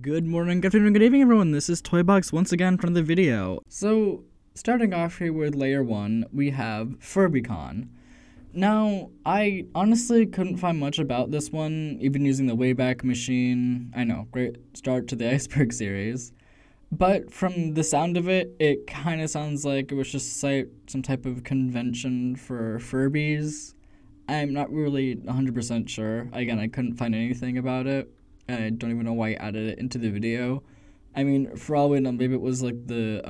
Good morning, good afternoon, good evening everyone, this is Toybox once again for the video. So, starting off here with layer 1, we have FurbyCon. Now, I honestly couldn't find much about this one, even using the Wayback Machine. I know, great start to the Iceberg series. But from the sound of it, it kind of sounds like it was just like some type of convention for Furbies. I'm not really 100% sure. Again, I couldn't find anything about it. And I don't even know why I added it into the video. I mean, for all we know, maybe it was like the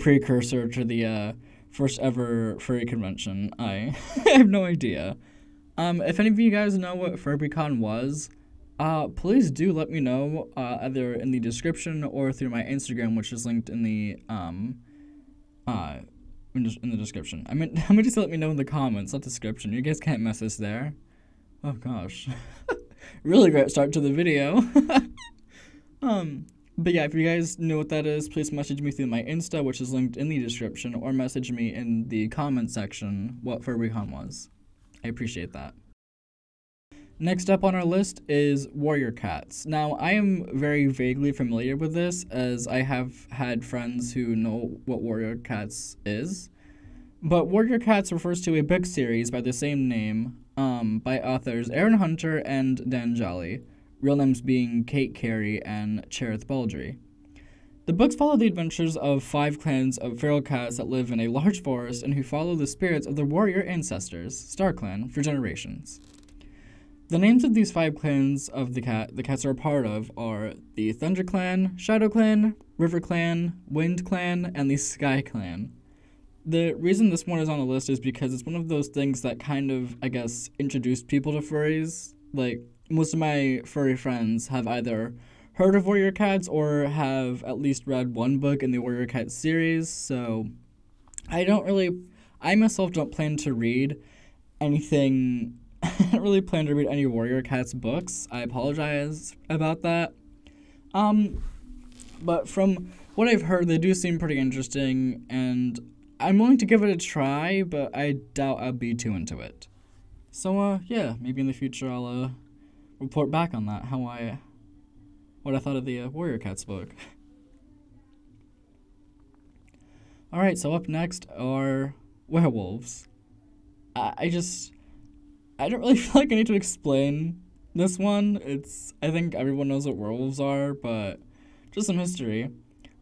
precursor to the first ever furry convention. I have no idea. If any of you guys know what FurbyCon was, please do let me know either in the description or through my Instagram, which is linked in the description. I mean, I'm just let me know in the comments, not description. You guys can't mess us there. Oh gosh. Really great start to the video. But yeah, if you guys know what that is, please message me through my Insta, which is linked in the description, or message me in the comment section what FurbyCon was. I appreciate that. Next up on our list is Warrior Cats. Now, I am very vaguely familiar with this, as I have had friends who know what Warrior Cats is. But Warrior Cats refers to a book series by the same name, by authors Erin Hunter and Dan Jolly, real names being Kate Cary and Cherith Baldry. The books follow the adventures of 5 clans of feral cats that live in a large forest and who follow the spirits of their warrior ancestors, Star Clan, for generations. The names of these 5 clans of the cats are a part of are the Thunder Clan, Shadow Clan, River Clan, Wind Clan, and the Sky Clan. The reason this one is on the list is because it's one of those things that kind of, I guess, introduced people to furries. Like, most of my furry friends have either heard of Warrior Cats or have at least read one book in the Warrior Cats series, so I myself don't plan to read anything, I don't really plan to read any Warrior Cats books. I apologize about that. But from what I've heard, they do seem pretty interesting, and I'm willing to give it a try, but I doubt I'll be too into it. So, yeah, maybe in the future I'll, report back on that, what I thought of the Warrior Cats book. Alright, so up next are werewolves. I don't really feel like I need to explain this one. I think everyone knows what werewolves are, but just some history.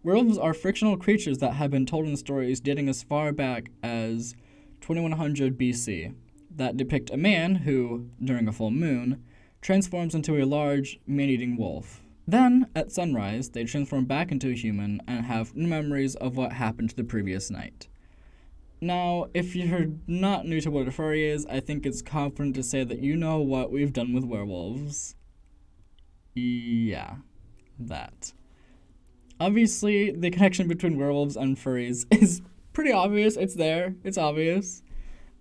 Werewolves are fictional creatures that have been told in stories dating as far back as 2100 BC that depict a man who, during a full moon, transforms into a large, man-eating wolf. Then, at sunrise, they transform back into a human and have no memories of what happened the previous night. Now, if you're not new to what a furry is, I think it's confident to say that you know what we've done with werewolves. Yeah, that. Obviously, the connection between werewolves and furries is pretty obvious. It's there. It's obvious.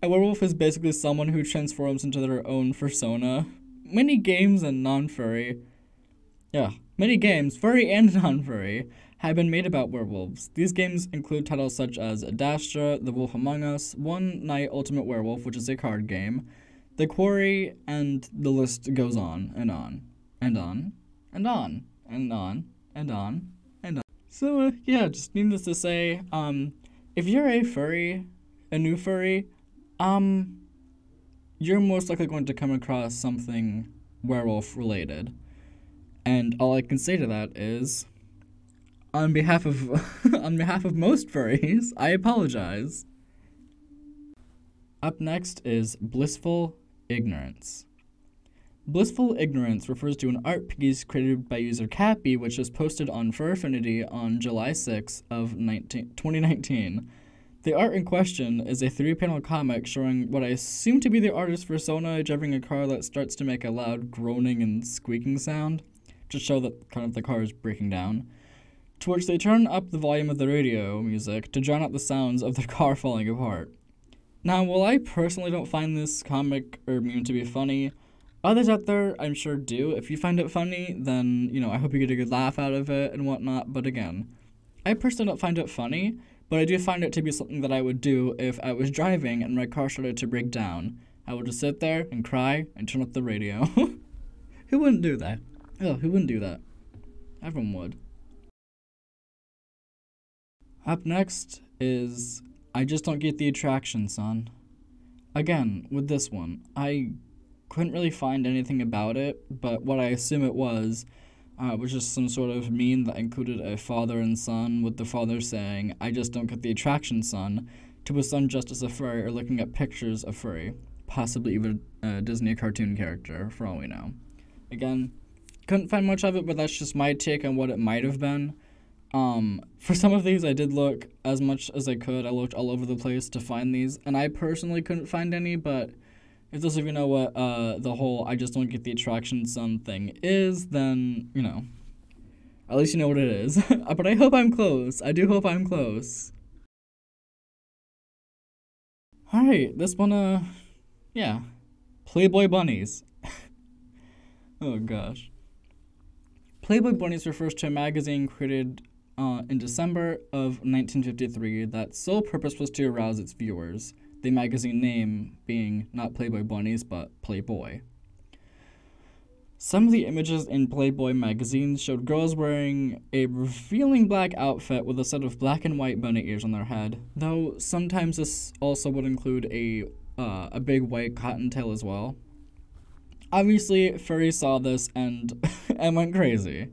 A werewolf is basically someone who transforms into their own persona. Many games and non-furry... Yeah, many games, furry and non-furry, have been made about werewolves. These games include titles such as Adastra, The Wolf Among Us, One Night Ultimate Werewolf, which is a card game, The Quarry, and the list goes on and on and on and on and on and on. So, yeah, just needless to say, if you're a new furry, you're most likely going to come across something werewolf-related. And all I can say to that is, on behalf of, most furries, I apologize. Up next is Blissful Ignorance. Blissful Ignorance refers to an art piece created by user Cappy, which was posted on Fur Affinity on July 6 of 2019. The art in question is a 3-panel comic showing what I assume to be the artist's persona driving a car that starts to make a loud groaning and squeaking sound, to show that kind of the car is breaking down, to which they turn up the volume of the radio music to drown out the sounds of the car falling apart. Now, while I personally don't find this comic or meme to be funny, others out there, I'm sure, do. If you find it funny, then, you know, I hope you get a good laugh out of it and whatnot. But again, I personally don't find it funny, but I do find it to be something that I would do if I was driving and my car started to break down. I would just sit there and cry and turn up the radio. Who wouldn't do that? Oh, who wouldn't do that? Everyone would. Up next is, I just don't get the attraction, son. Again, with this one, I couldn't really find anything about it, but what I assume it was just some sort of meme that included a father and son, with the father saying, I just don't get the attraction, son, to his son just as a furry or looking at pictures of furry, possibly even a Disney cartoon character, for all we know. Again, couldn't find much of it, but that's just my take on what it might have been. For some of these, I did look as much as I could. I looked all over the place to find these, and I personally couldn't find any, but if those of you know what the whole I just don't get the attraction son thing is, then, you know, at least you know what it is. But I hope I'm close. I do hope I'm close. Alright, this one, yeah. Playboy bunnies. Oh, gosh. Playboy bunnies refers to a magazine created in December of 1953 that sole purpose was to arouse its viewers, the magazine name being not Playboy bunnies, but Playboy. Some of the images in Playboy magazine showed girls wearing a revealing black outfit with a set of black and white bunny ears on their head, though sometimes this also would include a big white cottontail as well. Obviously, furries saw this and went crazy,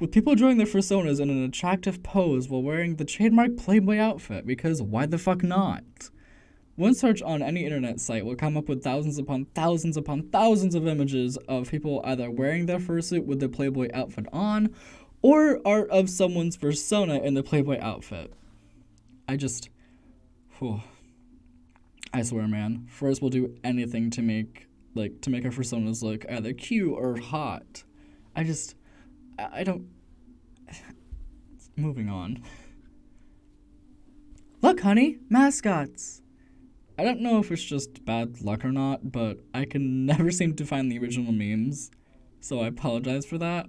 with people drawing their personas in an attractive pose while wearing the trademark Playboy outfit, because why the fuck not? One search on any internet site will come up with thousands upon thousands upon thousands of images of people either wearing their fursuit with the Playboy outfit on, or art of someone's persona in the Playboy outfit. Whew. I swear, man, furries will do anything to make our personas look either cute or hot. Moving on. Look, honey, mascots. I don't know if it's just bad luck or not, but I can never seem to find the original memes, so I apologize for that.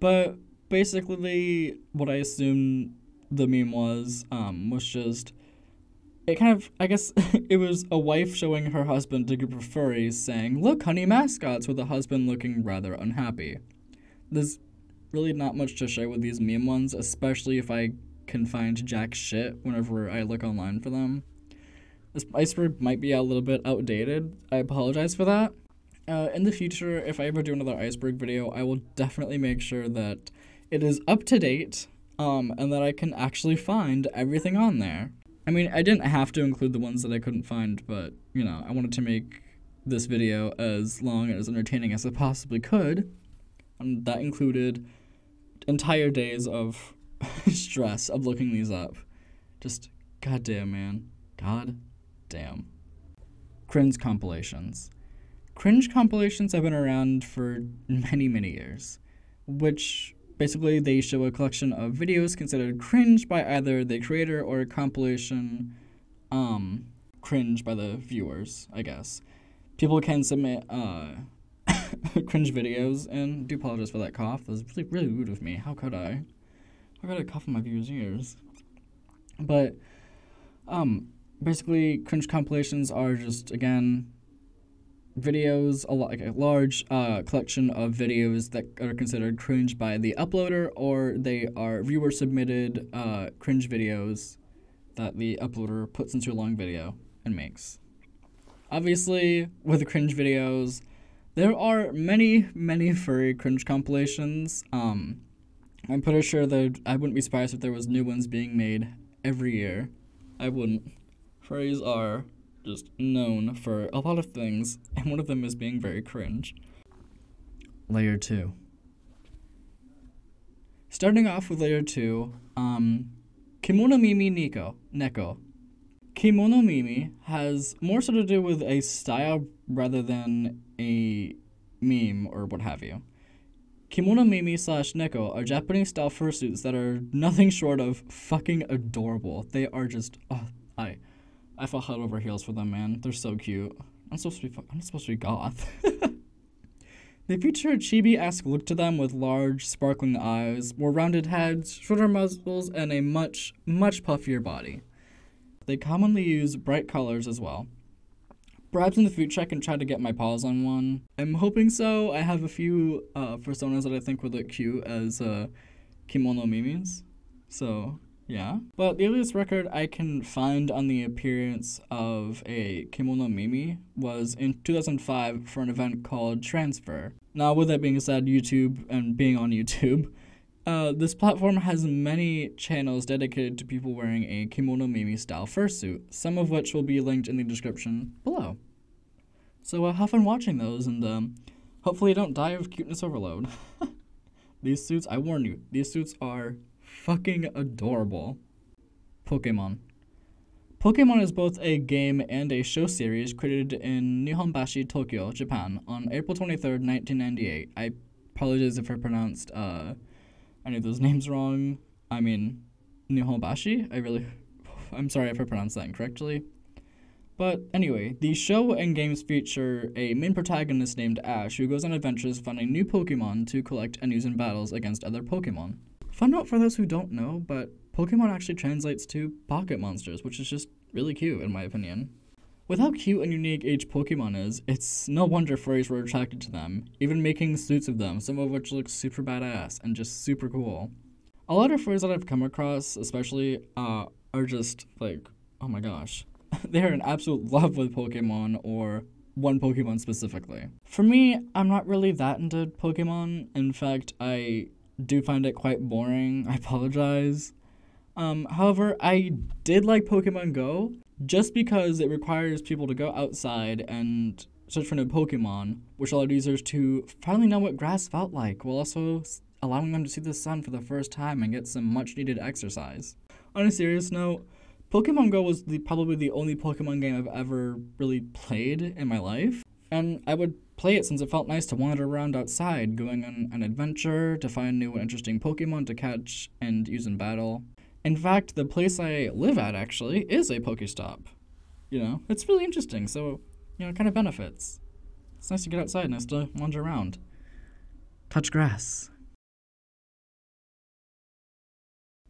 But basically, what I assume the meme was just, it kind of, I guess, it was a wife showing her husband to a group of furries saying, look, honey, mascots, with the husband looking rather unhappy. There's really not much to share with these meme ones, especially if I can find jack shit whenever I look online for them. This iceberg might be a little bit outdated. I apologize for that. In the future, if I ever do another iceberg video, I will definitely make sure that it is up to date and that I can actually find everything on there. I mean, I didn't have to include the ones that I couldn't find, but, you know, I wanted to make this video as long and as entertaining as I possibly could. And that included entire days of stress of looking these up. Just goddamn, man. God. Damn. Cringe compilations. Cringe compilations have been around for many, many years, which basically they show a collection of videos considered cringe by either the creator or a compilation cringe by the viewers, I guess. People can submit cringe videos, and I do apologize for that cough. That was really, really rude of me. How could I? How could I cough in my viewers' ears? But, basically, cringe compilations are just, again, videos, a large collection of videos that are considered cringe by the uploader, or they are viewer-submitted cringe videos that the uploader puts into a long video and makes. Obviously, with the cringe videos, there are many, many furry cringe compilations. I'm pretty sure that I wouldn't be surprised if there was new ones being made every year. I wouldn't. Furries are just known for a lot of things, and one of them is being very cringe. Layer 2. Starting off with Layer 2, Kimono Mimi Neko. Kimono Mimi has more so to do with a style rather than a meme or what have you. Kimono Mimi / Neko are Japanese-style fursuits that are nothing short of fucking adorable. They are just, I fell head over heels for them, man. They're so cute. I'm supposed to be goth. They feature a chibi-esque look to them with large, sparkling eyes, more rounded heads, shorter muzzles, and a much, much puffier body. They commonly use bright colors as well. Perhaps in the future I can try to get my paws on one. I'm hoping so. I have a few personas that I think would look cute as kimono mimis. So, yeah. But the earliest record I can find on the appearance of a kimono mimi was in 2005 for an event called Transfer. Now, with that being said, YouTube and being on YouTube, this platform has many channels dedicated to people wearing a kimono mimi style fursuit, some of which will be linked in the description below. So have fun watching those, and hopefully don't die of cuteness overload. These suits, I warn you, these suits are fucking adorable. Pokemon. Pokemon is both a game and a show series created in Nihonbashi, Tokyo, Japan on April 23rd, 1998. I apologize if I pronounced any of those names wrong. I mean, Nihonbashi? I'm sorry if I pronounced that incorrectly. But anyway, the show and games feature a main protagonist named Ash who goes on adventures finding new Pokemon to collect and use in battles against other Pokemon. Fun note for those who don't know, but Pokemon actually translates to pocket monsters, which is just really cute in my opinion. With how cute and unique each Pokemon is, it's no wonder furries were attracted to them, even making suits of them, some of which look super badass and just super cool. A lot of furries that I've come across, especially, are just like, oh my gosh. They're in absolute love with Pokemon, or one Pokemon specifically. For me, I'm not really that into Pokemon. In fact, I do find it quite boring. I apologize. However, I did like Pokemon Go. Just because it requires people to go outside and search for new Pokemon, which allowed users to finally know what grass felt like, while also allowing them to see the sun for the first time and get some much-needed exercise. On a serious note, Pokemon Go was probably the only Pokemon game I've ever really played in my life, and I would play it since it felt nice to wander around outside, going on an adventure to find new and interesting Pokemon to catch and use in battle. In fact, the place I live at, actually, is a Pokestop. You know, it's really interesting, so, you know, it kind of benefits. It's nice to get outside, nice to wander around. Touch grass.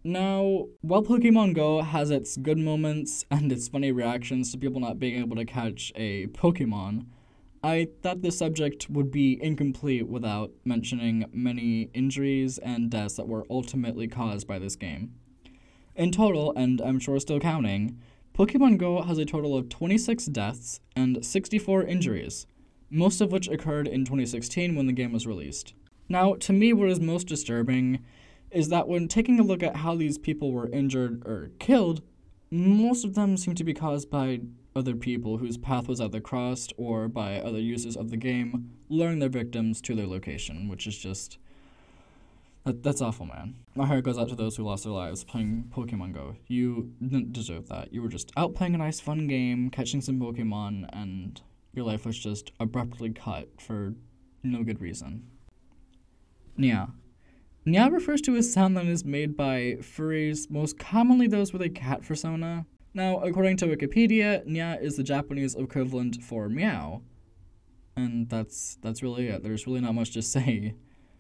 Now, while Pokemon Go has its good moments and its funny reactions to people not being able to catch a Pokemon, I thought the subject would be incomplete without mentioning many injuries and deaths that were ultimately caused by this game. In total, and I'm sure still counting, Pokemon Go has a total of 26 deaths and 64 injuries, most of which occurred in 2016 when the game was released. Now, to me, what is most disturbing is that when taking a look at how these people were injured or killed, most of them seem to be caused by other people whose path was either crossed or by other users of the game luring their victims to their location, which is just... That's awful, man. My heart goes out to those who lost their lives playing Pokemon Go. You didn't deserve that. You were just out playing a nice fun game, catching some Pokemon, and your life was just abruptly cut for no good reason. Nya. Nya refers to a sound that is made by furries, most commonly those with a cat persona. Now, according to Wikipedia, Nya is the Japanese equivalent for meow. And that's really it. There's really not much to say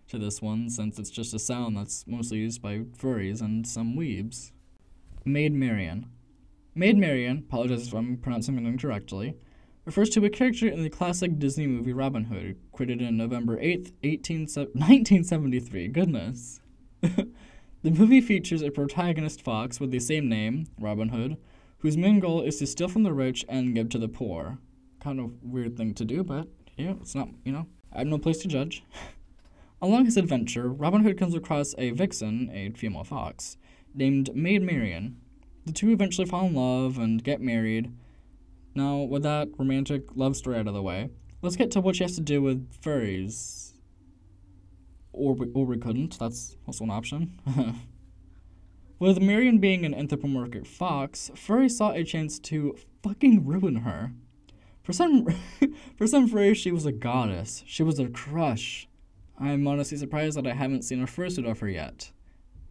to this one, since it's just a sound that's mostly used by furries and some weebs. Maid Marian. Maid Marian, apologize if I'm pronouncing it incorrectly, refers to a character in the classic Disney movie Robin Hood, created on November 8th, 1973, goodness. The movie features a protagonist fox with the same name, Robin Hood, whose main goal is to steal from the rich and give to the poor. Kind of weird thing to do, but yeah, it's not, you know, I have no place to judge. Along his adventure, Robin Hood comes across a vixen, a female fox, named Maid Marian. The two eventually fall in love and get married. Now, with that romantic love story out of the way, let's get to what she has to do with furries. Or we couldn't, that's also an option. With Marian being an anthropomorphic fox, furries saw a chance to fucking ruin her. For some furries, she was a goddess. She was their crush. I'm honestly surprised that I haven't seen a fursuit of her yet.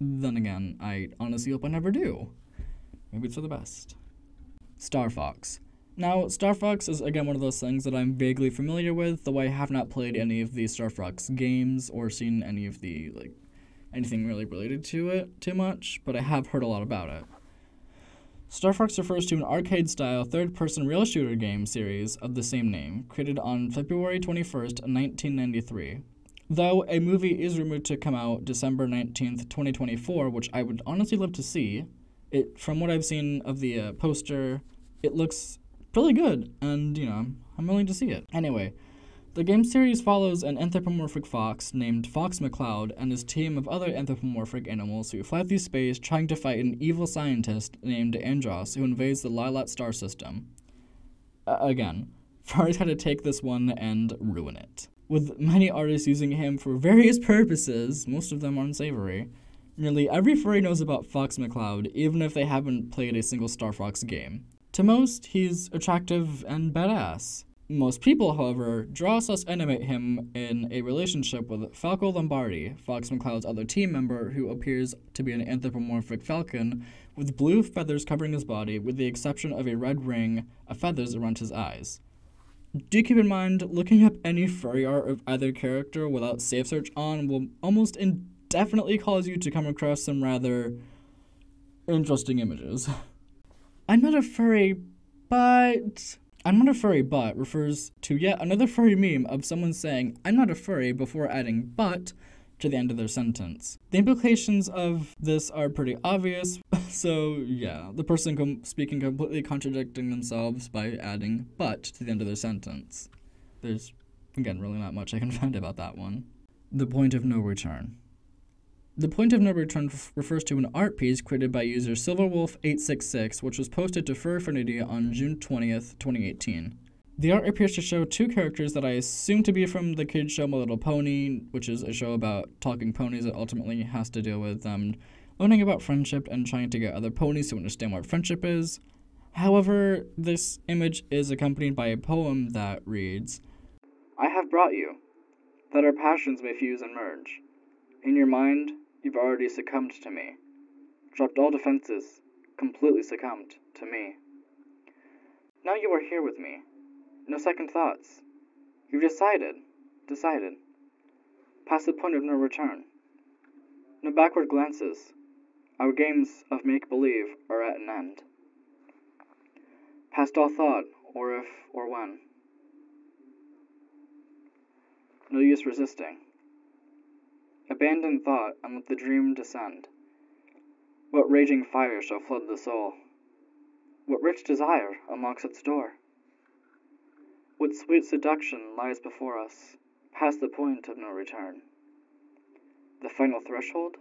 Then again, I honestly hope I never do. Maybe it's for the best. Star Fox. Now, Star Fox is again one of those things that I'm vaguely familiar with, though I have not played any of the Star Fox games or seen any of the, like, anything really related to it too much, but I have heard a lot about it. Star Fox refers to an arcade-style third-person rail shooter game series of the same name, created on February 21st, 1993. Though a movie is rumored to come out December 19th, 2024, which I would honestly love to see. It, from what I've seen of the poster, it looks really good, and, you know, I'm willing to see it. Anyway, the game series follows an anthropomorphic fox named Fox McCloud and his team of other anthropomorphic animals who fly through space trying to fight an evil scientist named Andros who invades the Lilat star system. Again, Fars had to take this one and ruin it. With many artists using him for various purposes, most of them unsavory, nearly every furry knows about Fox McCloud, even if they haven't played a single Star Fox game. To most, he's attractive and badass. Most people, however, draw/animate him in a relationship with Falco Lombardi, Fox McCloud's other team member who appears to be an anthropomorphic falcon with blue feathers covering his body with the exception of a red ring of feathers around his eyes. Do keep in mind, looking up any furry art of either character without safe search on will almost indefinitely cause you to come across some rather interesting images. I'm not a furry but refers to yet another furry meme of someone saying, I'm not a furry, before adding but to the end of their sentence. The implications of this are pretty obvious, so yeah, the person speaking completely contradicting themselves by adding but to the end of their sentence. There's, again, really not much I can find about that one. The point of no return. The point of no return refers to an art piece created by user Silverwolf866, which was posted to Fur Affinity on June 20th, 2018. The art appears to show two characters that I assume to be from the kids' show My Little Pony, which is a show about talking ponies that ultimately has to deal with them learning about friendship and trying to get other ponies to understand what friendship is. However, this image is accompanied by a poem that reads, I have brought you, that our passions may fuse and merge. In your mind, you've already succumbed to me. Dropped all defenses, completely succumbed to me. Now you are here with me. No second thoughts. You've decided. Past the point of no return. No backward glances. Our games of make-believe are at an end. Past all thought, or if, or when. No use resisting. Abandon thought, and let the dream descend. What raging fire shall flood the soul? What rich desire unlocks its door? What sweet seduction lies before us, past the point of no return? The final threshold?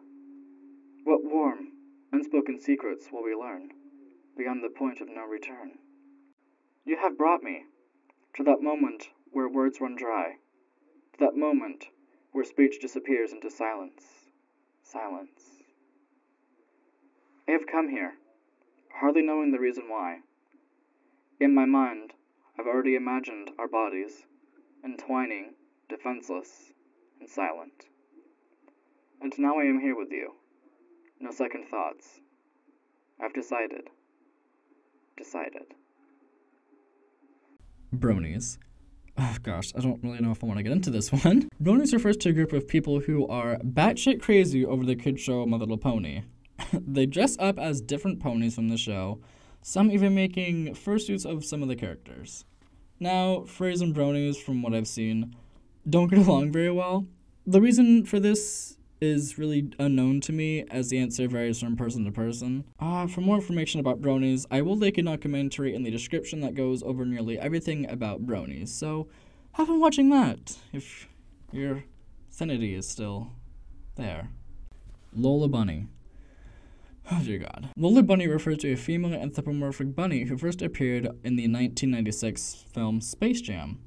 What warm, unspoken secrets will we learn, beyond the point of no return? You have brought me to that moment where words run dry, to that moment where speech disappears into silence. I have come here, hardly knowing the reason why. In my mind, I've already imagined our bodies, entwining, defenseless, and silent. And now I am here with you. No second thoughts. I've decided. Bronies. Oh gosh, I don't really know if I want to get into this one. Bronies refers to a group of people who are batshit crazy over the kids' show My Little Pony. They dress up as different ponies from the show, some even making fursuits of some of the characters. Now, Freys and Bronies, from what I've seen, don't get along very well. The reason for this is really unknown to me, as the answer varies from person to person. For more information about Bronies, I will link a documentary in the description that goes over nearly everything about Bronies, so have fun watching that, if your sanity is still there. Lola Bunny. Oh dear god. Lola Bunny refers to a female anthropomorphic bunny who first appeared in the 1996 film Space Jam.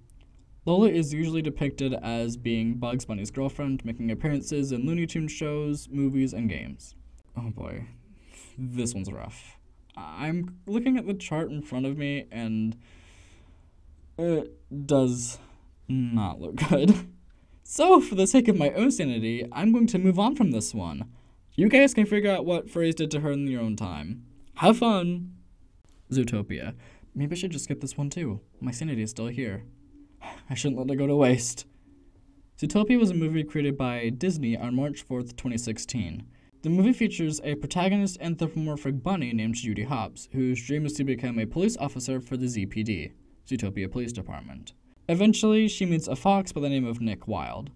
Lola is usually depicted as being Bugs Bunny's girlfriend, making appearances in Looney Tunes shows, movies, and games. Oh boy, this one's rough. I'm looking at the chart in front of me and it does not look good. So for the sake of my own sanity, I'm going to move on from this one. You guys can figure out what phrase did to her in your own time. Have fun! Zootopia. Maybe I should just skip this one too. My sanity is still here. I shouldn't let it go to waste. Zootopia was a movie created by Disney on March 4th, 2016. The movie features a protagonist anthropomorphic bunny named Judy Hobbs, whose dream is to become a police officer for the ZPD, Zootopia Police Department. Eventually, she meets a fox by the name of Nick Wilde.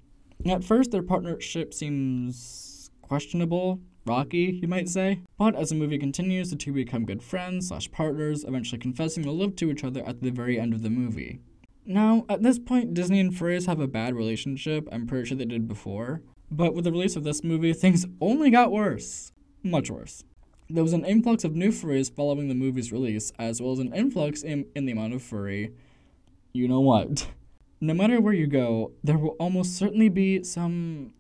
At first, their partnership seems questionable, rocky, you might say. But as the movie continues, the two become good friends slash partners, eventually confessing their love to each other at the very end of the movie. Now, at this point, Disney and furries have a bad relationship. I'm pretty sure they did before. But with the release of this movie, things only got worse. Much worse. There was an influx of new furries following the movie's release, as well as an influx in the amount of furry. You know what? No matter where you go, there will almost certainly be some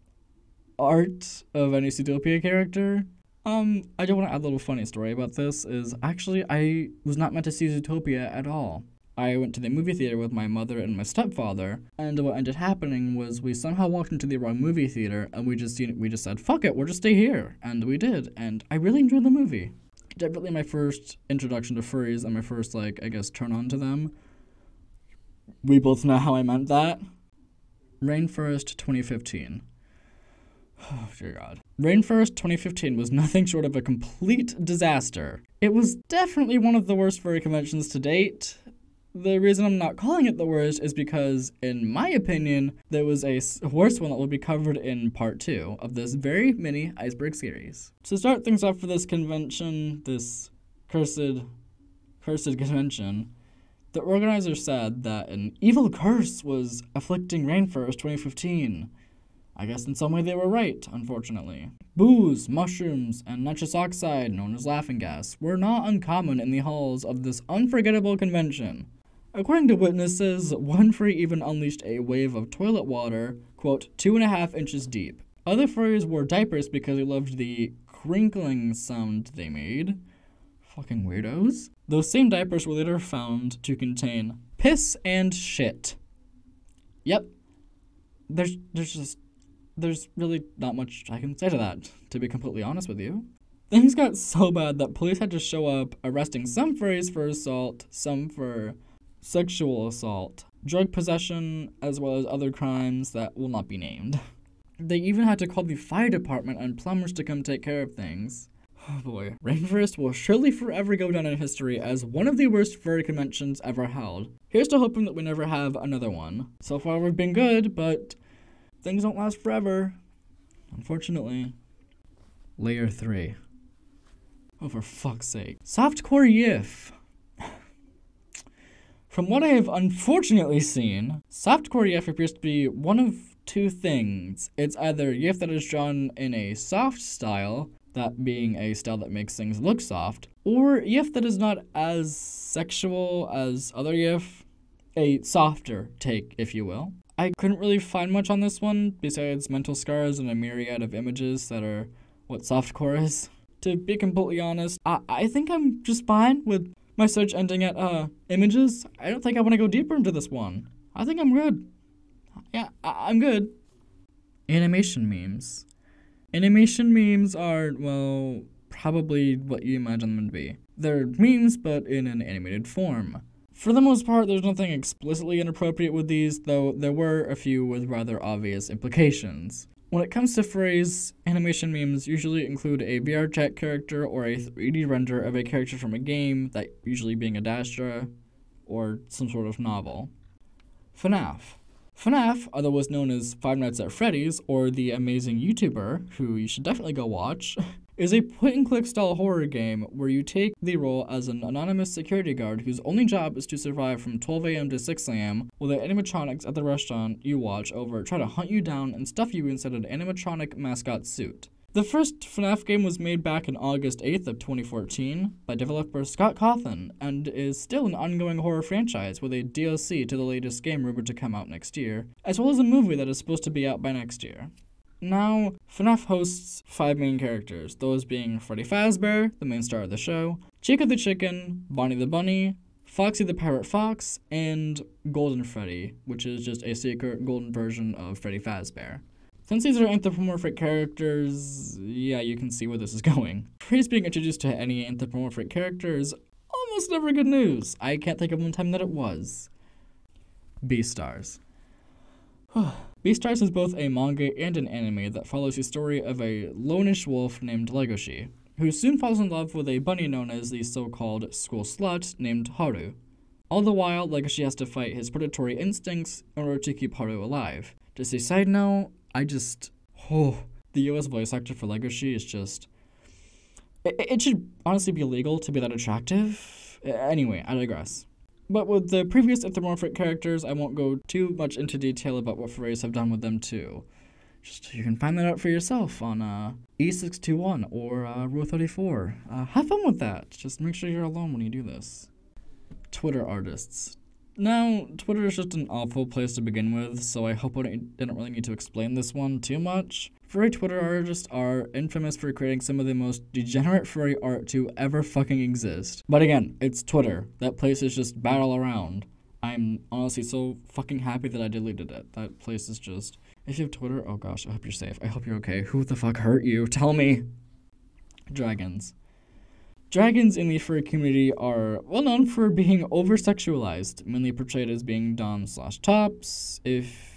art of any Zootopia character. I do want to add a little funny story about this, is actually I was not meant to see Zootopia at all. I went to the movie theater with my mother and my stepfather, and what ended happening was we somehow walked into the wrong movie theater, and we just said, fuck it, we'll just stay here, and we did, and I really enjoyed the movie. Definitely my first introduction to furries and my first, like, I guess, turn on to them. We both know how I meant that. Rainforest 2015. Oh, dear God. Rainforest 2015 was nothing short of a complete disaster. It was definitely one of the worst furry conventions to date. The reason I'm not calling it the worst is because, in my opinion, there was a worse one that will be covered in part 2 of this very mini Iceberg series. To start things off for this convention, this cursed convention, the organizer said that an evil curse was afflicting Rainforest 2015. I guess in some way they were right, unfortunately. Booze, mushrooms, and nitrous oxide, known as laughing gas, were not uncommon in the halls of this unforgettable convention. According to witnesses, one furry even unleashed a wave of toilet water, quote, 2.5 inches deep. Other furries wore diapers because they loved the crinkling sound they made. Fucking weirdos. Those same diapers were later found to contain piss and shit. Yep. There's really not much I can say to that, to be completely honest with you. Things got so bad that police had to show up, arresting some furries for assault, some for sexual assault, drug possession, as well as other crimes that will not be named. They even had to call the fire department and plumbers to come take care of things. Oh boy. Rainforest will surely forever go down in history as one of the worst furry conventions ever held. Here's to hoping that we never have another one. So far we've been good, but things don't last forever, unfortunately. Layer 3. Oh, for fuck's sake. Softcore YIF. From what I have unfortunately seen, softcore YIF appears to be one of two things. It's either YIF that is drawn in a soft style, that being a style that makes things look soft, or YIF that is not as sexual as other YIF, a softer take, if you will. I couldn't really find much on this one, besides mental scars and a myriad of images that are what softcore is. To be completely honest, I think I'm just fine with my search ending at, images. I don't think I want to go deeper into this one. I think I'm good. Yeah, I'm good. Animation memes. Animation memes are, well, probably what you imagine them to be. They're memes, but in an animated form. For the most part, there's nothing explicitly inappropriate with these, though there were a few with rather obvious implications. When it comes to phrase, animation memes usually include a VR chat character or a 3D render of a character from a game, that usually being a Dastra or some sort of novel. FNAF. FNAF, otherwise known as Five Nights at Freddy's or The Amazing YouTuber, who you should definitely go watch, is a point-and-click style horror game where you take the role as an anonymous security guard whose only job is to survive from 12 a.m. to 6 a.m. while the animatronics at the restaurant you watch over try to hunt you down and stuff you inside an animatronic mascot suit. The first FNAF game was made back on August 8th of 2014 by developer Scott Cawthon and is still an ongoing horror franchise with a DLC to the latest game rumored to come out next year, as well as a movie that is supposed to be out by next year. Now, FNAF hosts 5 main characters, those being Freddy Fazbear, the main star of the show, Chica the Chicken, Bonnie the Bunny, Foxy the Pirate Fox, and Golden Freddy, which is just a secret golden version of Freddy Fazbear. Since these are anthropomorphic characters, yeah, you can see where this is going. Furries being introduced to any anthropomorphic character is almost never good news. I can't think of one time that it was. Beastars. Beastars is both a manga and an anime that follows the story of a lonish wolf named Legoshi, who soon falls in love with a bunny known as the so-called school slut named Haru. All the while, Legoshi has to fight his predatory instincts in order to keep Haru alive. Just a side note, the US voice actor for Legoshi is just... It should honestly be illegal to be that attractive. Anyway, I digress. But with the previous anthropomorphic characters, I won't go too much into detail about what Furries have done with them too. Just, you can find that out for yourself on E621 or Rule 34. Have fun with that. Just make sure you're alone when you do this. Twitter artists. Now, Twitter is just an awful place to begin with, so I hope I didn't really need to explain this one too much. Furry Twitter artists are infamous for creating some of the most degenerate furry art to ever fucking exist. But again, it's Twitter. That place is just bad all around. I'm honestly so fucking happy that I deleted it. That place is just... If you have Twitter, oh gosh, I hope you're safe. I hope you're okay. Who the fuck hurt you? Tell me! Dragons. Dragons in the furry community are well known for being over-sexualized, mainly portrayed as being dom/tops. If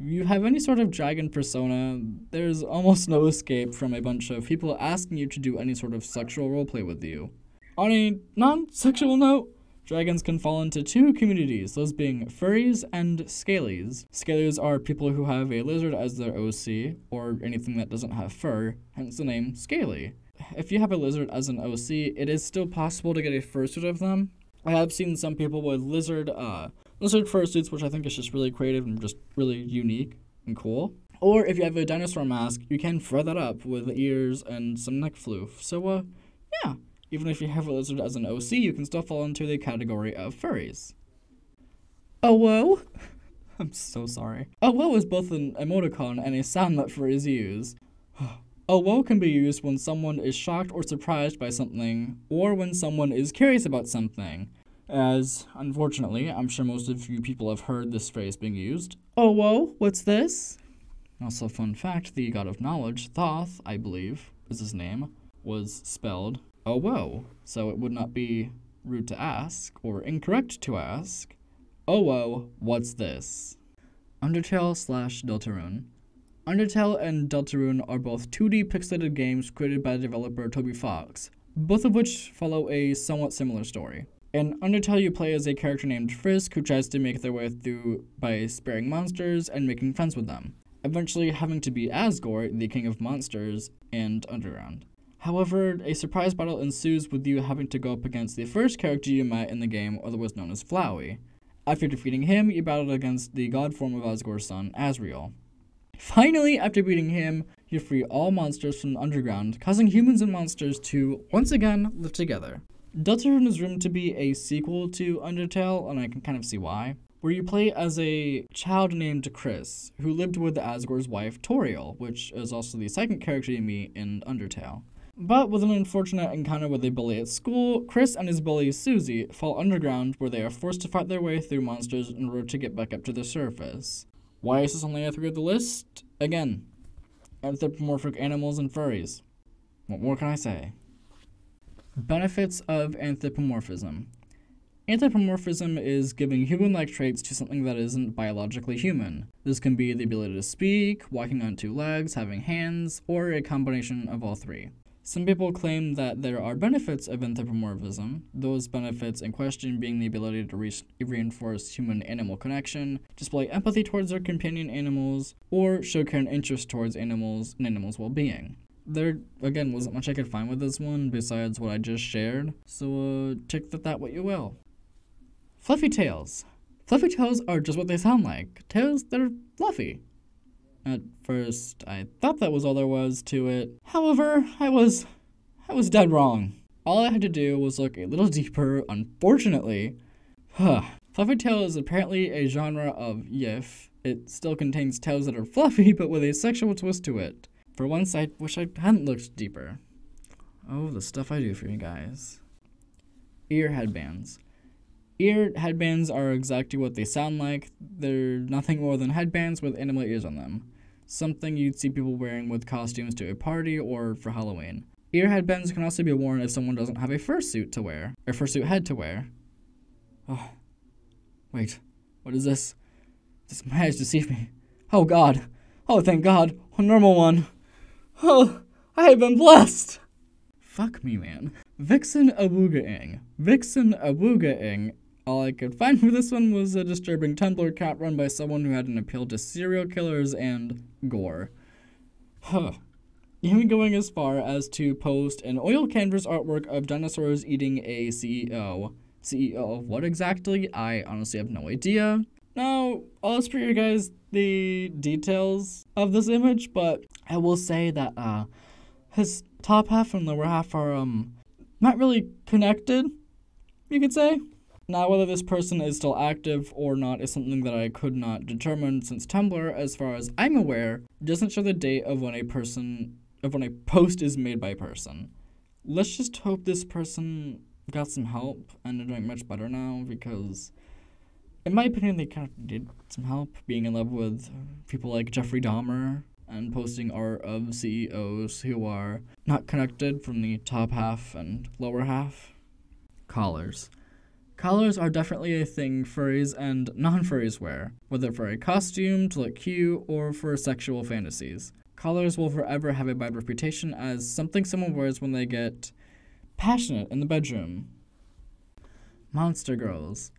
you have any sort of dragon persona, there's almost no escape from a bunch of people asking you to do any sort of sexual roleplay with you. On a non-sexual note, dragons can fall into two communities, those being furries and scalies. Scalies are people who have a lizard as their OC, or anything that doesn't have fur, hence the name scaly. If you have a lizard as an OC, it is still possible to get a fursuit of them. I have seen some people with lizard fursuits, which I think is just really creative and just really unique and cool. Or if you have a dinosaur mask, you can fur that up with ears and some neck floof. So, yeah. Even if you have a lizard as an OC, you can still fall into the category of furries. Oh, whoa. I'm so sorry. Oh, whoa is both an emoticon and a sound that furries use. Oh, whoa can be used when someone is shocked or surprised by something, or when someone is curious about something. As, unfortunately, I'm sure most of you people have heard this phrase being used. Oh, whoa, what's this? Also, fun fact, the god of knowledge, Thoth, I believe, is his name, was spelled Oh, whoa, so it would not be rude to ask, or incorrect to ask, oh, whoa, what's this? Undertale/Deltarune. Undertale and Deltarune are both 2D pixelated games created by developer Toby Fox, both of which follow a somewhat similar story. In Undertale, you play as a character named Frisk who tries to make their way through by sparing monsters and making friends with them, eventually having to beat Asgore, the king of monsters, and Underground. However, a surprise battle ensues with you having to go up against the first character you met in the game, otherwise known as Flowey. After defeating him, you battled against the god form of Asgore's son, Asriel. Finally, after beating him, you free all monsters from the underground, causing humans and monsters to, once again, live together. Deltarune is rumored to be a sequel to Undertale, and I can kind of see why, where you play as a child named Kris, who lived with Asgore's wife, Toriel, which is also the second character you meet in Undertale. But with an unfortunate encounter with a bully at school, Kris and his bully, Susie, fall underground where they are forced to fight their way through monsters in order to get back up to the surface. Why is this only a 3 of the list? Again, anthropomorphic animals and furries. What more can I say? Benefits of anthropomorphism. Anthropomorphism is giving human-like traits to something that isn't biologically human. This can be the ability to speak, walking on 2 legs, having hands, or a combination of all 3. Some people claim that there are benefits of anthropomorphism, those benefits in question being the ability to reinforce human-animal connection, display empathy towards their companion animals, or show care and interest towards animals and animals' well-being. There, again, wasn't much I could find with this one besides what I just shared, so take that what you will. Fluffy tails. Fluffy tails are just what they sound like, tails that are fluffy. At first, I thought that was all there was to it. However, I was dead wrong. All I had to do was look a little deeper, unfortunately. Fluffy tail is apparently a genre of yiff. It still contains tails that are fluffy, but with a sexual twist to it. For once, I wish I hadn't looked deeper. Oh, the stuff I do for you guys. Ear headbands. Ear headbands are exactly what they sound like. They're nothing more than headbands with animal ears on them. Something you'd see people wearing with costumes to a party or for Halloween. Ear headbands can also be worn if someone doesn't have a fursuit to wear. Or fursuit head to wear. Oh. Wait. What is this? This might have deceived me. Oh God. Oh, thank God. A normal one. Oh, I have been blessed. Fuck me, man. Vixen Awooga-ing. Vixen Awooga-ing. All I could find for this one was a disturbing Tumblr cat run by someone who had an appeal to serial killers and gore. Huh. Even going as far as to post an oil canvas artwork of dinosaurs eating a CEO. CEO of what exactly? I honestly have no idea. Now, I'll just bring you guys the details of this image, but I will say that his top half and lower half are not really connected, you could say. Now, whether this person is still active or not is something that I could not determine, since Tumblr, as far as I'm aware, doesn't show the date of when a post is made by a person. Let's just hope this person got some help and are doing much better now, because in my opinion they kind of did some help, being in love with people like Jeffrey Dahmer and posting art of CEOs who are not connected from the top half and lower half. Collars. Collars are definitely a thing furries and non-furries wear, whether for a costume, to look cute, or for sexual fantasies. Collars will forever have a bad reputation as something someone wears when they get passionate in the bedroom. Monster girls.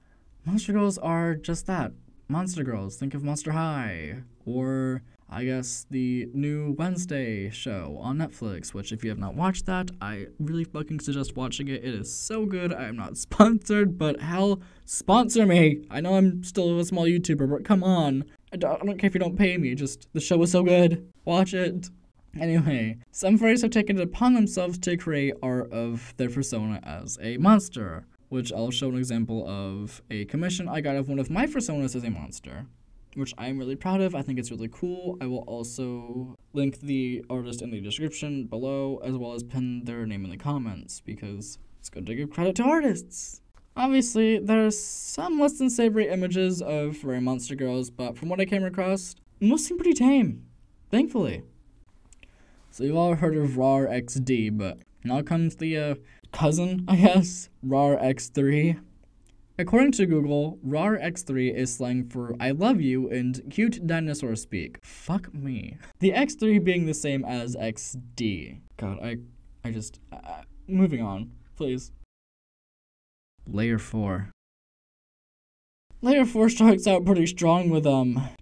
Monster girls are just that. Monster girls. Think of Monster High, or I guess the new Wednesday show on Netflix, which if you have not watched that, I really fucking suggest watching it. It is so good. I am not sponsored, but hell, sponsor me. I know I'm still a small YouTuber, but come on. I don't care if you don't pay me, just the show is so good. Watch it. Anyway, some furries have taken it upon themselves to create art of their persona as a monster, which I'll show an example of a commission I got of one of my personas as a monster, which I'm really proud of. I think it's really cool. I will also link the artist in the description below, as well as pin their name in the comments, because it's good to give credit to artists. Obviously, there's some less than savory images of furry monster girls, but from what I came across, most seem pretty tame, thankfully. So you've all heard of RAR XD, but now comes the cousin, I guess, RAR X3. According to Google, RAR X3 is slang for I love you and cute dinosaur speak. Fuck me. The X3 being the same as XD. God, I just, moving on, please. Layer 4. Layer 4 strikes out pretty strong with,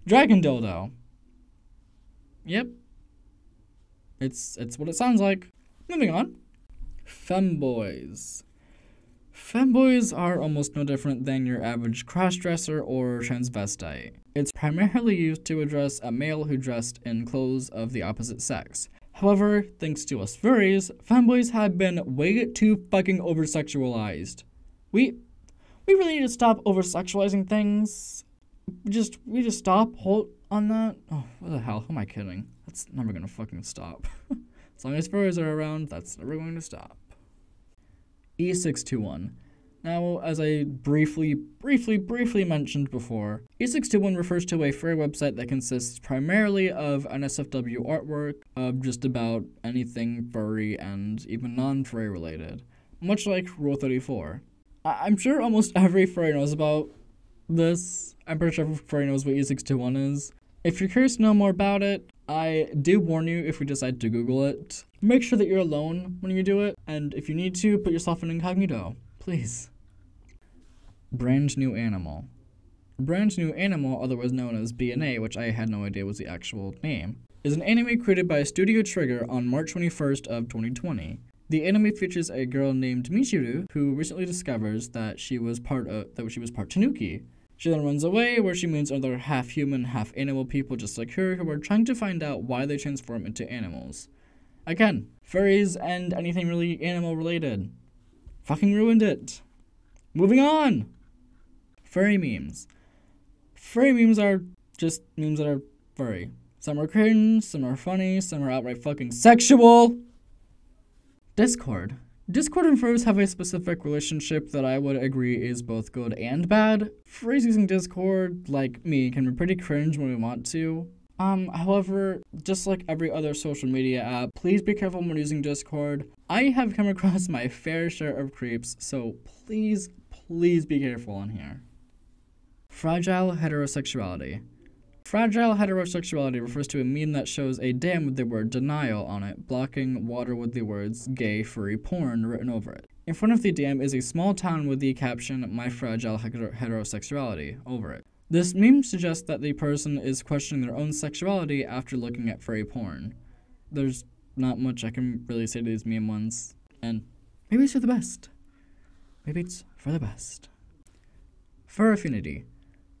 Dragon Dildo. Yep. It's what it sounds like. Moving on. Femboys. Femboys are almost no different than your average crossdresser or transvestite. It's primarily used to address a male who dressed in clothes of the opposite sex. However, thanks to us furries, femboys have been way too fucking over-sexualized. We really need to stop over-sexualizing things. We just stop, hold on that. Oh, what the hell, am I kidding? That's never gonna fucking stop. As long as furries are around, that's never going to stop. E621. Now, as I briefly mentioned before, E621 refers to a furry website that consists primarily of NSFW artwork of just about anything furry and even non-furry related, much like Rule 34. I'm sure almost every furry knows about this. I'm pretty sure every furry knows what E621 is. If you're curious to know more about it, I do warn you, if you decide to Google it, make sure that you're alone when you do it, and if you need to, put yourself in incognito, please. Brand New Animal. Brand New Animal, otherwise known as BNA, which I had no idea was the actual name, is an anime created by Studio Trigger on March 21st of 2020. The anime features a girl named Michiru, who recently discovers that she was part Tanuki. She then runs away, where she meets other half-human, half-animal people just like her who are trying to find out why they transform into animals. Again, furries and anything really animal-related. Fucking ruined it. Moving on! Furry memes. Furry memes are just memes that are furry. Some are cringe, some are funny, some are outright fucking sexual! Discord. Discord and furries have a specific relationship that I would agree is both good and bad. Furries using Discord, like me, can be pretty cringe when we want to. However, just like every other social media app, please be careful when using Discord. I have come across my fair share of creeps, so please, please be careful on here. Fragile heterosexuality. Fragile heterosexuality refers to a meme that shows a dam with the word denial on it, blocking water with the words gay furry porn written over it. In front of the dam is a small town with the caption, My Fragile Heterosexuality, over it. This meme suggests that the person is questioning their own sexuality after looking at furry porn. There's not much I can really say to these meme ones, and maybe it's for the best. Maybe it's for the best. Fur Affinity.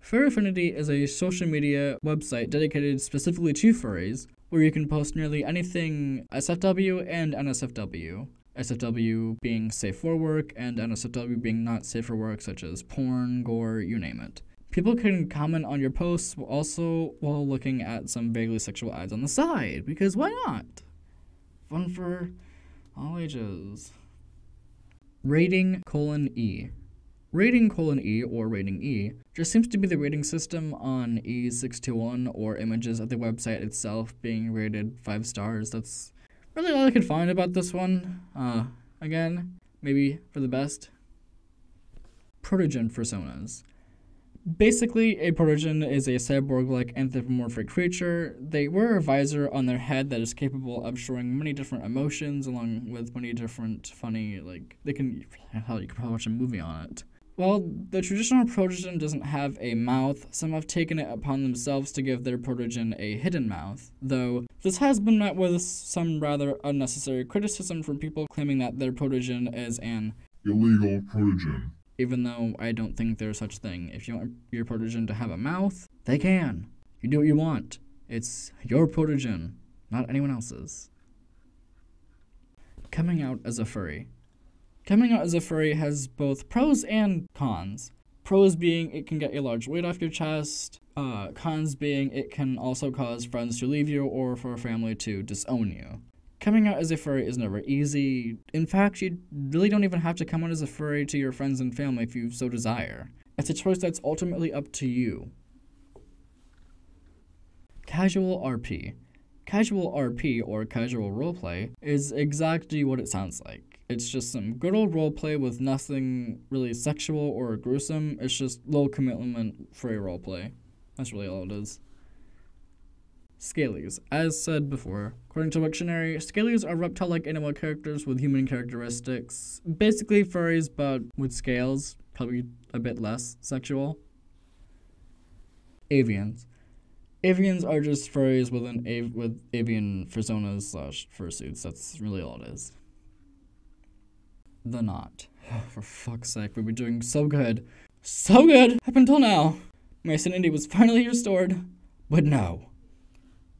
Fur Affinity is a social media website dedicated specifically to furries, where you can post nearly anything SFW and NSFW. SFW being safe for work, and NSFW being not safe for work, such as porn, gore, you name it. People can comment on your posts also while looking at some vaguely sexual ads on the side, because why not? Fun for all ages. Rating: E. Rating: E, or rating E, just seems to be the rating system on E621 or images of the website itself being rated 5 stars. That's really all I could find about this one. Again, maybe for the best. Protogen Fursonas. Basically, a protogen is a cyborg-like anthropomorphic creature. They wear a visor on their head that is capable of showing many different emotions, along with many different funny, like, you can probably watch a movie on it. While the traditional protogen doesn't have a mouth, some have taken it upon themselves to give their protogen a hidden mouth, though this has been met with some rather unnecessary criticism from people claiming that their protogen is an illegal protogen. Even though I don't think there's such thing. If you want your protogen to have a mouth, they can. You do what you want. It's your protogen, not anyone else's. Coming out as a furry. Coming out as a furry has both pros and cons. Pros being it can get a large weight off your chest. Cons being it can also cause friends to leave you or for a family to disown you. Coming out as a furry is never easy. In fact, you really don't even have to come out as a furry to your friends and family if you so desire. It's a choice that's ultimately up to you. Casual RP. Casual RP, or casual roleplay, is exactly what it sounds like. It's just some good old roleplay with nothing really sexual or gruesome. It's just low commitment furry roleplay. That's really all it is. Scalies. As said before, according to Wiktionary, scalies are reptile-like animal characters with human characteristics. Basically furries, but with scales, probably a bit less sexual. Avians. Avians are just furries with avian fursonas / fursuits. That's really all it is. The Knot. For fuck's sake, we've been doing so good. So good! Up until now. My sanity was finally restored, but no.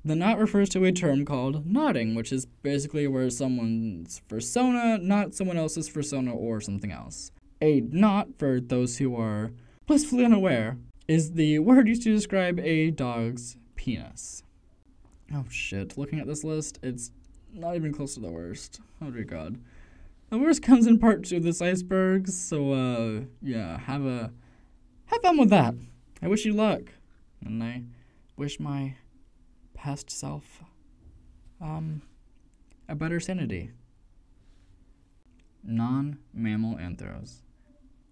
The knot refers to a term called knotting, which is basically where someone's fursona, not someone else's fursona or something else. A knot, for those who are blissfully unaware, is the word used to describe a dog's penis. Oh shit, looking at this list, it's not even close to the worst. Oh dear god. The worst comes in part 2 of this iceberg, so yeah, have fun with that. I wish you luck. And I wish my past self a better sanity. Non-mammal anthros.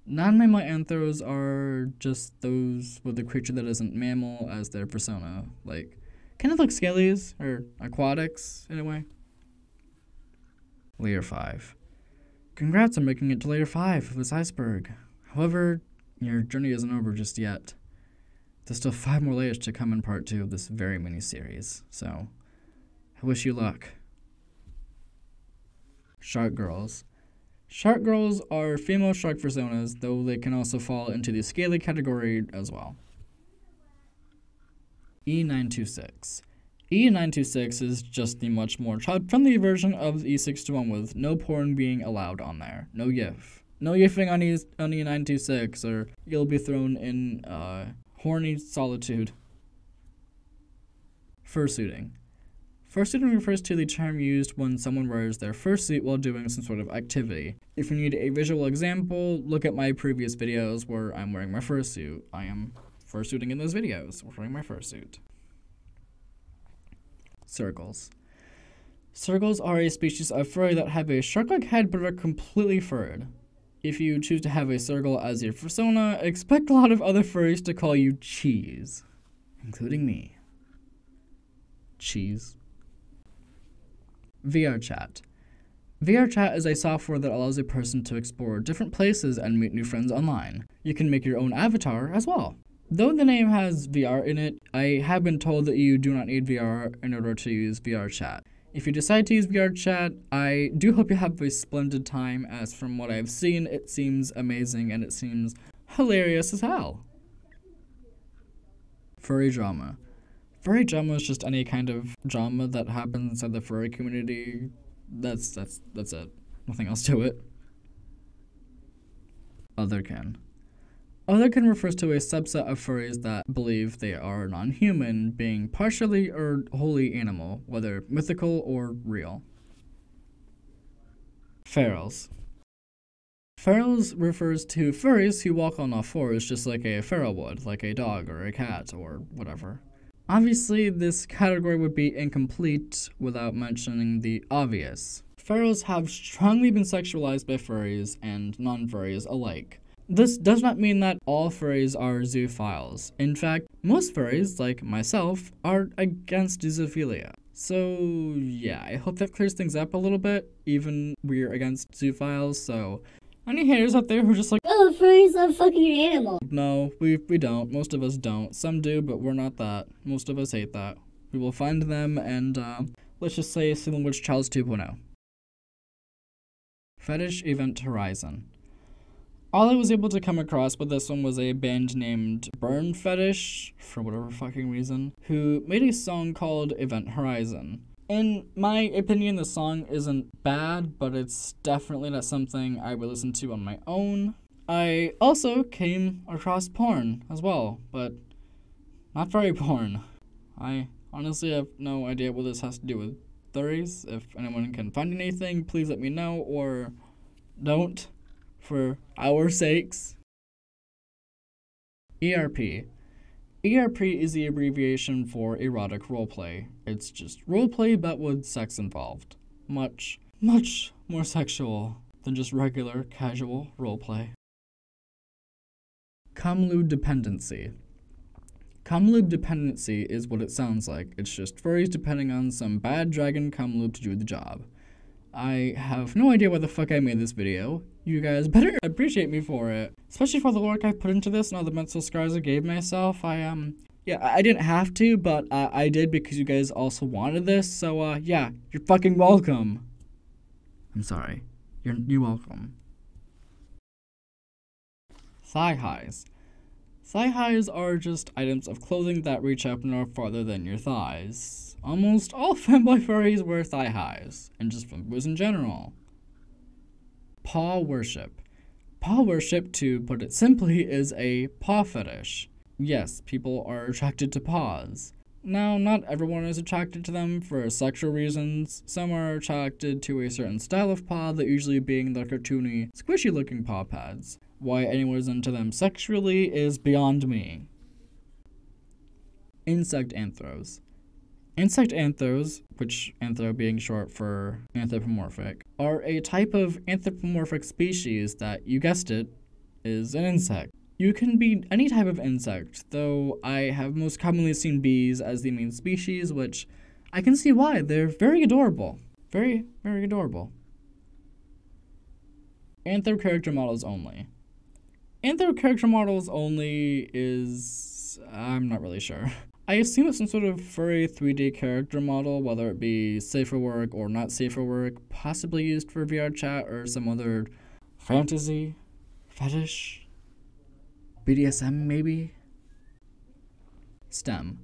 Non-mammal anthros are just those with a creature that isn't mammal as their persona, like kind of like scalies or aquatics in a way. Layer 5. Congrats on making it to layer 5 of this iceberg. However, your journey isn't over just yet. There's still 5 more layers to come in part 2 of this very mini-series, so I wish you luck. Shark Girls. Shark Girls are female shark fursonas, though they can also fall into the scaly category as well. E926. E926 is just the much more child-friendly version of E621 with no porn being allowed on there. No yiff. No yiffing on E926 or you'll be thrown in, horny solitude. Fursuiting. Fursuiting refers to the term used when someone wears their fursuit while doing some sort of activity. If you need a visual example, look at my previous videos where I'm wearing my fursuit. I am fursuiting in those videos, wearing my fursuit. Circles. Circles are a species of furry that have a shark-like head but are completely furred. If you choose to have a circle as your fursona, expect a lot of other furries to call you cheese. including me. Cheese. VR Chat. VR Chat is a software that allows a person to explore different places and meet new friends online. You can make your own avatar as well. Though the name has VR in it, I have been told that you do not need VR in order to use VR Chat. If you decide to use VR Chat, I do hope you have a splendid time, as from what I've seen, it seems amazing and it seems hilarious as hell. Furry Drama. Furry drama is just any kind of drama that happens inside the furry community. That's it. Nothing else to it. Otherkin. Otherkin refers to a subset of furries that believe they are non-human, being partially or wholly animal, whether mythical or real. Ferals. Ferals refers to furries who walk on all fours just like a feral would, like a dog or a cat or whatever. Obviously, this category would be incomplete without mentioning the obvious. Ferals have strongly been sexualized by furries and non-furries alike. This does not mean that all furries are zoophiles. In fact, most furries, like myself, are against zoophilia. So yeah, I hope that clears things up a little bit. Even we're against zoophiles, so any haters out there who are just like, oh, furries are fucking your animal. No, we don't. Most of us don't. Some do, but we're not that. Most of us hate that. We will find them and, let's just say Salem Witch Childs 2.0. Fetish Event Horizon. All I was able to come across with this one was a band named Burn Fetish, for whatever fucking reason, who made a song called Event Horizon. In my opinion, the song isn't bad, but it's definitely not something I would listen to on my own. I also came across porn as well, but not furry porn. I honestly have no idea what this has to do with furries. If anyone can find anything, please let me know, or don't, for our sakes. ERP. ERP is the abbreviation for erotic roleplay. It's just roleplay but with sex involved. Much, much more sexual than just regular, casual roleplay. Kamloob Dependency. Kamloob Dependency is what it sounds like. It's just furries depending on some bad dragon Kamloob to do the job. I have no idea why the fuck I made this video. You guys better appreciate me for it. Especially for the work I put into this and all the mental scars I gave myself. Yeah, I didn't have to, but I did because you guys also wanted this. So, yeah, you're fucking welcome. I'm sorry. You're welcome. Thigh highs. Thigh highs are just items of clothing that reach up no farther than your thighs. Almost all fanboy furries wear thigh highs, and just fanboys in general. Paw worship. Paw worship, to put it simply, is a paw fetish. Yes, people are attracted to paws. Now, not everyone is attracted to them for sexual reasons. Some are attracted to a certain style of paw, that usually being the cartoony, squishy-looking paw pads. Why anyone is into them sexually is beyond me. Insect anthros. Insect anthros, which anthro being short for anthropomorphic, are a type of anthropomorphic species that, you guessed it, is an insect. You can be any type of insect, though I have most commonly seen bees as the main species, which I can see why. They're very adorable. Very, very adorable. Anthro character models only. Anthro character models only is... I'm not really sure. I assume it's some sort of furry 3D character model, whether it be safe for work or not safe for work, possibly used for VR chat or some other fantasy, fetish, BDSM maybe? STEM.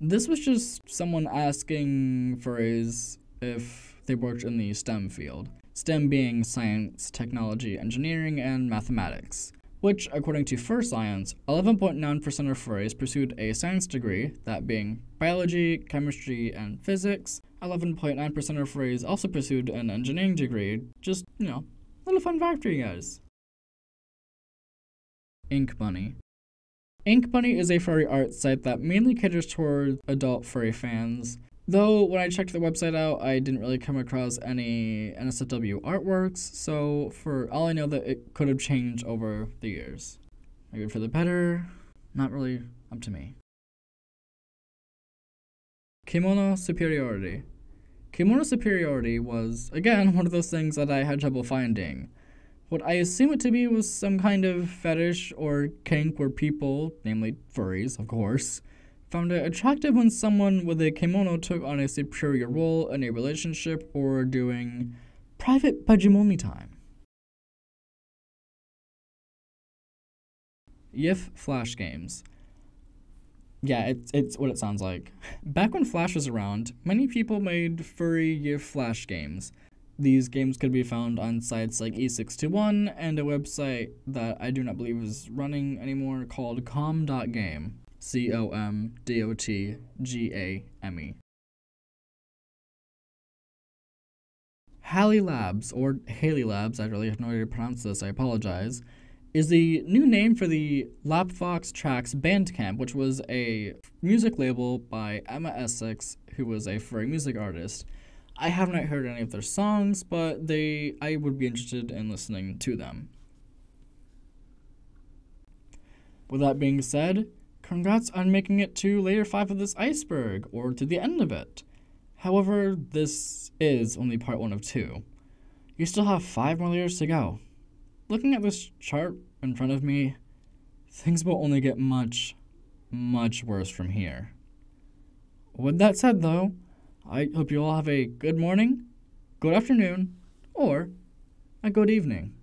This was just someone asking furries if they worked in the STEM field. STEM being science, technology, engineering, and mathematics. Which, according to Fur Science, 11.9% of furries pursued a science degree, that being biology, chemistry, and physics. 11.9% of furries also pursued an engineering degree. Just, you know, little fun fact for you guys. Ink Bunny. Ink Bunny is a furry art site that mainly caters toward adult furry fans. Though, when I checked the website out, I didn't really come across any NSFW artworks, so for all I know that it could have changed over the years. Maybe for the better, not really up to me. Kimono superiority. Kimono superiority was, again, one of those things that I had trouble finding. What I assume it to be was some kind of fetish or kink where people, namely furries, of course, found it attractive when someone with a kimono took on a superior role in a relationship or doing private bedroom-only time. YIF Flash games. Yeah, it's what it sounds like. Back when Flash was around, many people made furry YIF Flash games. These games could be found on sites like E621 and a website that I do not believe is running anymore called com.game. comdotgame. Halley Labs, or Haley Labs, I really have no idea how to pronounce this, I apologize, is the new name for the Lab Fox Tracks Bandcamp, which was a music label by Emma Essex, who was a furry music artist. I have not heard any of their songs, but I would be interested in listening to them. With that being said, congrats on making it to layer 5 of this iceberg, or to the end of it. However, this is only part 1 of 2. You still have 5 more layers to go. Looking at this chart in front of me, things will only get much, much worse from here. With that said, though, I hope you all have a good morning, good afternoon, or a good evening.